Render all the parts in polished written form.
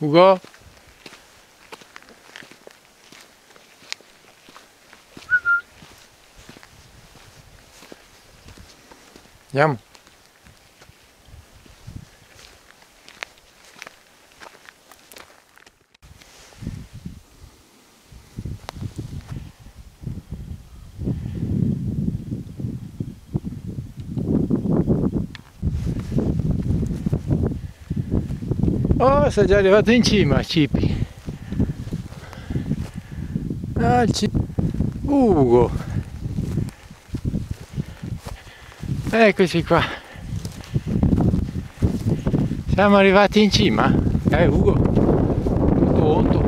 Hugo? Andiamo. Oh, sei già arrivato in cima, Cipi. Ah, il Cipi. Ugo. Eccoci qua. Siamo arrivati in cima. Ugo. Tutto otto.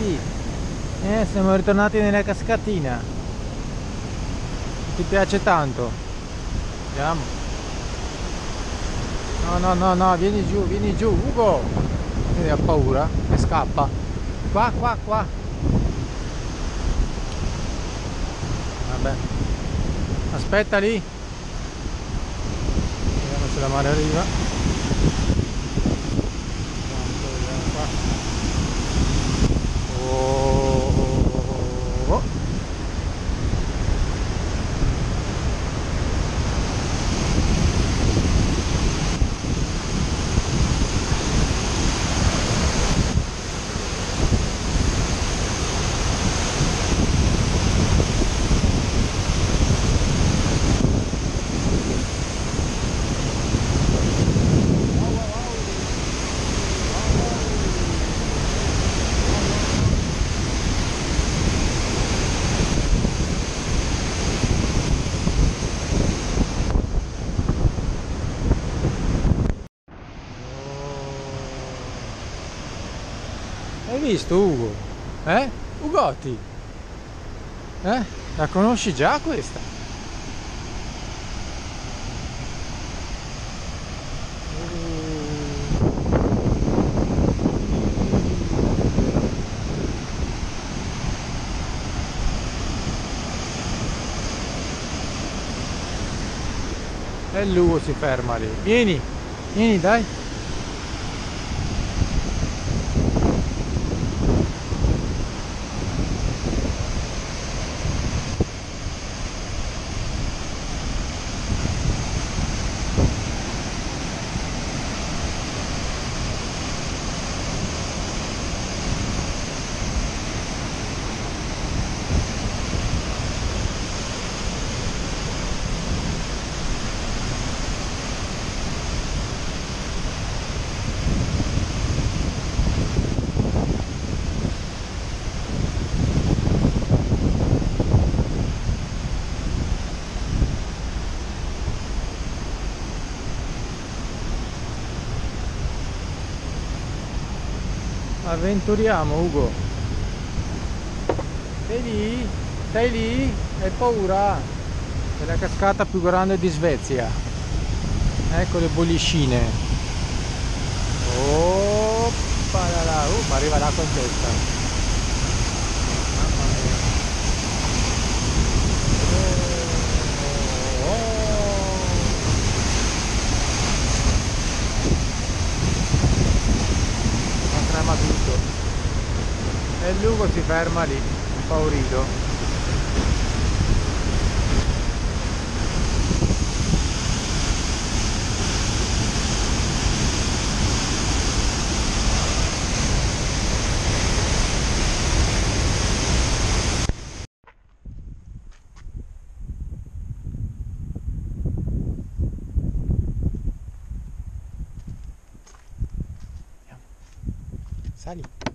ragazzi, siamo ritornati nella cascatina. Ti piace tanto? Andiamo. No, vieni giù, Ugo. Ha paura e scappa. Qua. Vabbè. Aspetta lì. Vediamo se la mare arriva. Hai visto Ugo? Ugotti? La conosci già questa? E l'Ugo si ferma lì. Vieni dai. Avventuriamo Ugo. Sei lì? Hai paura? È la cascata più grande di Svezia. Ecco le bollicine. Oppalala. Ma arriva l'acqua in testa. E Ugo si ferma lì, impaurito. Sali.